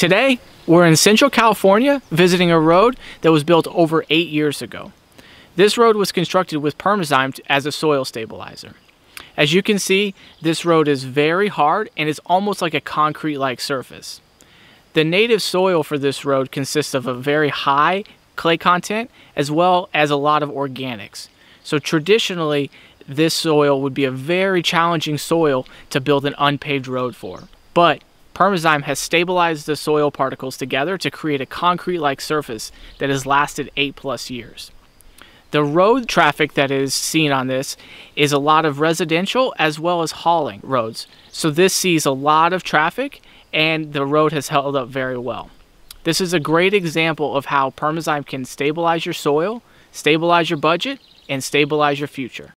Today, we're in Central California visiting a road that was built over 8 years ago. This road was constructed with Perma-Zyme as a soil stabilizer. As you can see, this road is very hard and it's almost like a concrete-like surface. The native soil for this road consists of a very high clay content as well as a lot of organics. So traditionally, this soil would be a very challenging soil to build an unpaved road for. But Perma-Zyme has stabilized the soil particles together to create a concrete-like surface that has lasted 8+ years. The road traffic that is seen on this is a lot of residential as well as hauling roads. So this sees a lot of traffic and the road has held up very well. This is a great example of how Perma-Zyme can stabilize your soil, stabilize your budget, and stabilize your future.